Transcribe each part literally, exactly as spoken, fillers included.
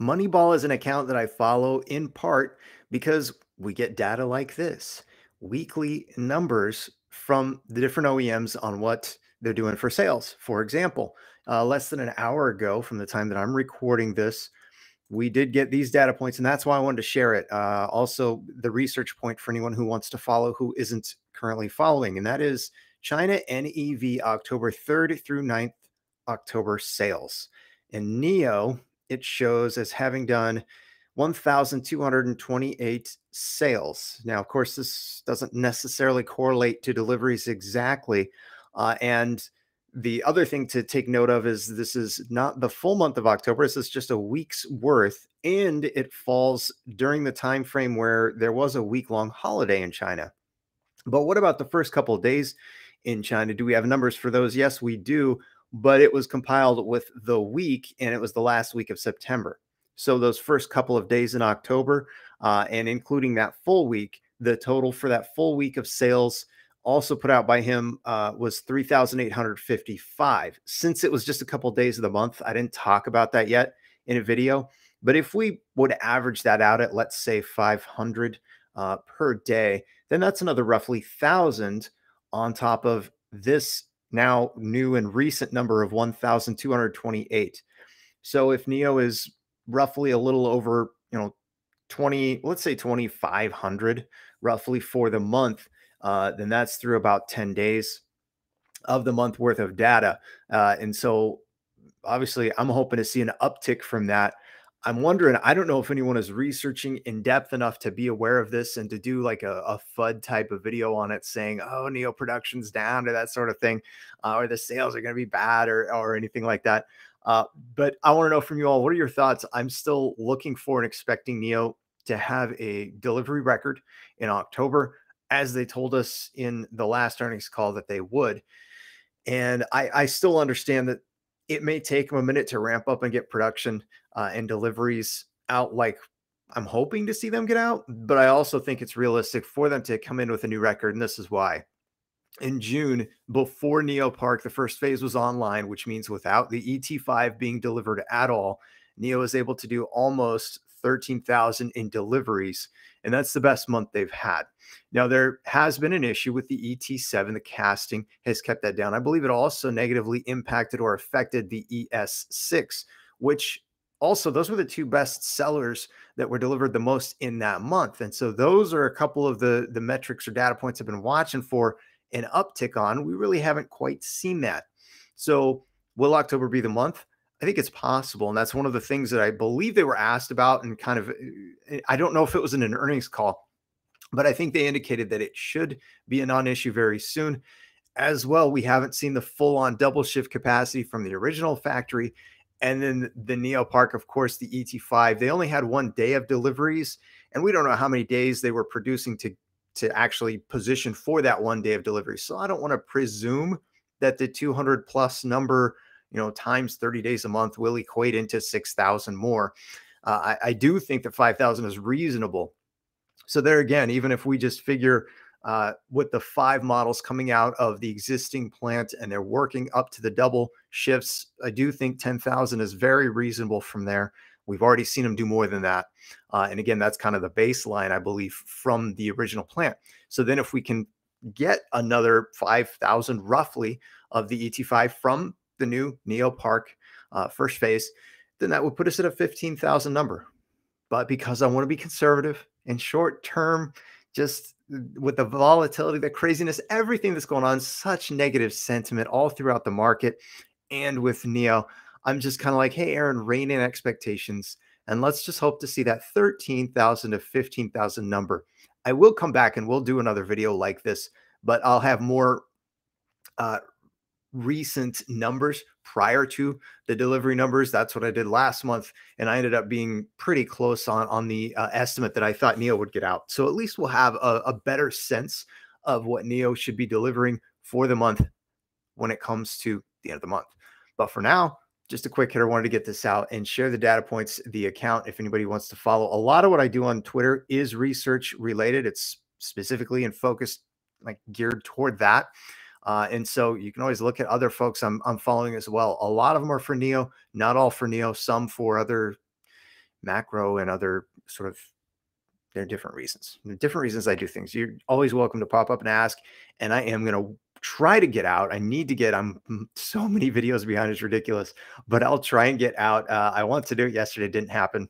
Moneyball is an account that I follow in part because we get data like this, weekly numbers from the different O E Ms on what they're doing for sales. For example, uh, less than an hour ago from the time that I'm recording this, we did get these data points, and that's why I wanted to share it. Uh, also, the research point for anyone who wants to follow who isn't currently following, and that is China N E V October third through ninth October sales. And N I O, it shows as having done one thousand two hundred twenty-eight sales. Now, of course, this doesn't necessarily correlate to deliveries exactly. Uh, and the other thing to take note of is this is not the full month of October. This is just a week's worth, and it falls during the time frame where there was a week-long holiday in China. But what about the first couple of days in China? Do we have numbers for those? Yes, we do, but it was compiled with the week, and it was the last week of September. So those first couple of days in October, uh, and including that full week, the total for that full week of sales also put out by him uh, was three thousand eight hundred fifty-five. Since it was just a couple of days of the month, I didn't talk about that yet in a video. But if we would average that out at, let's say, five hundred uh, per day, then that's another roughly one thousand on top of this now new and recent number of one thousand two hundred twenty-eight. So if N I O is roughly a little over, you know, twenty, let's say twenty-five hundred roughly for the month, Uh, then that's through about ten days of the month worth of data. Uh, and so obviously I'm hoping to see an uptick from that. I'm wondering, I don't know if anyone is researching in depth enough to be aware of this and to do like a, a F U D type of video on it saying, oh, N I O production's down or that sort of thing, uh, or the sales are going to be bad or, or anything like that. Uh, but I want to know from you all, what are your thoughts? I'm still looking for and expecting N I O to have a delivery record in October, as they told us in the last earnings call that they would. And I, I still understand that it may take them a minute to ramp up and get production uh, and deliveries out like I'm hoping to see them get out, but I also think it's realistic for them to come in with a new record, and this is why. In June, before N I O Park, the first phase was online, which means without the E T five being delivered at all, N I O is able to do almost thirteen thousand in deliveries, and that's the best month they've had. Now, there has been an issue with the E T seven. The casting has kept that down. I believe it also negatively impacted or affected the E S six, which also, those were the two best sellers that were delivered the most in that month. And so those are a couple of the, the metrics or data points I've been watching for an uptick on. We really haven't quite seen that. So will October be the month? I think it's possible, and that's one of the things that I believe they were asked about and kind of, I don't know if it was in an earnings call, but I think they indicated that it should be a non-issue very soon. As well, we haven't seen the full-on double shift capacity from the original factory, and then the N I O Park, of course, the E T five. They only had one day of deliveries, and we don't know how many days they were producing to, to actually position for that one day of delivery. So I don't want to presume that the two hundred plus number, you know, times thirty days a month will equate into six thousand more. Uh, I, I do think that five thousand is reasonable. So there again, even if we just figure uh, with the five models coming out of the existing plant and they're working up to the double shifts, I do think ten thousand is very reasonable from there. We've already seen them do more than that. Uh, and again, that's kind of the baseline, I believe, from the original plant. So then if we can get another five thousand roughly of the E T five from the new N I O Park uh, first phase, then that would put us at a fifteen thousand number. But because I want to be conservative and short term, just with the volatility, the craziness, everything that's going on, such negative sentiment all throughout the market. And with N I O, I'm just kind of like, hey, Aaron, rein in expectations. And let's just hope to see that thirteen thousand to fifteen thousand number. I will come back and we'll do another video like this, but I'll have more uh, recent numbers prior to the delivery numbers. That's what I did last month, and I ended up being pretty close on on the uh, estimate that I thought N I O would get out. So at least we'll have a, a better sense of what N I O should be delivering for the month when it comes to the end of the month. But for now, just a quick hitter, wanted to get this out and share the data points, the account, if anybody wants to follow. A lot of what I do on Twitter is research related. It's specifically and focused, like geared toward that. Uh, and so you can always look at other folks I'm, I'm following as well. A lot of them are for N I O, not all for N I O, some for other macro and other sort of, there are different reasons. There are different reasons I do things. You're always welcome to pop up and ask, and I am going to try to get out. I need to get, I'm so many videos behind, it's ridiculous, but I'll try and get out. Uh, I wanted to do it yesterday, didn't happen.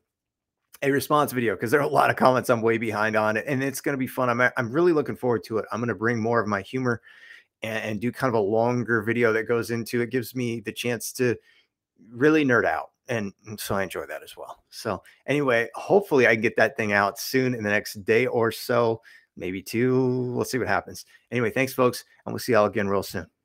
A response video, because there are a lot of comments I'm way behind on it, and it's going to be fun. I'm, I'm really looking forward to it. I'm going to bring more of my humor and, and do kind of a longer video that goes into it. Gives me the chance to really nerd out. And so I enjoy that as well. So anyway, hopefully I can get that thing out soon in the next day or so, maybe two. We'll see what happens. Anyway, thanks folks. And we'll see y'all again real soon.